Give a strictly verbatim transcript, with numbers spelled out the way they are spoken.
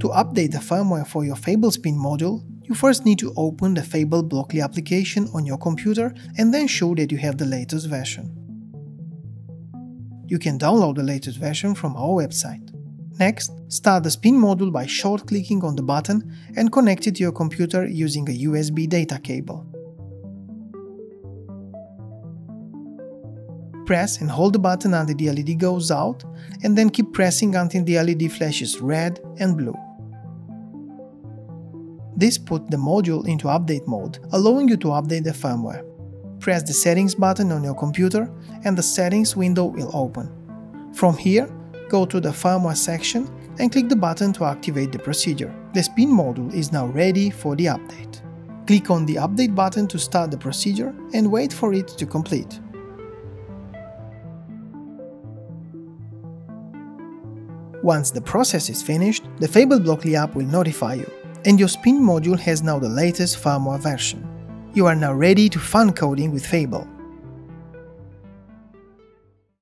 To update the firmware for your Fable Spin module, you first need to open the Fable Blockly application on your computer and then show that you have the latest version. You can download the latest version from our website. Next, start the Spin module by short-clicking on the button and connect it to your computer using a U S B data cable. Press and hold the button until the L E D goes out, and then keep pressing until the L E D flashes red and blue. This puts the module into update mode, allowing you to update the firmware. Press the settings button on your computer and the settings window will open. From here, go to the firmware section and click the button to activate the procedure. The Spin module is now ready for the update. Click on the update button to start the procedure and wait for it to complete. Once the process is finished, the Fable Blockly app will notify you, and your Spin module has now the latest firmware version. You are now ready to fun coding with Fable.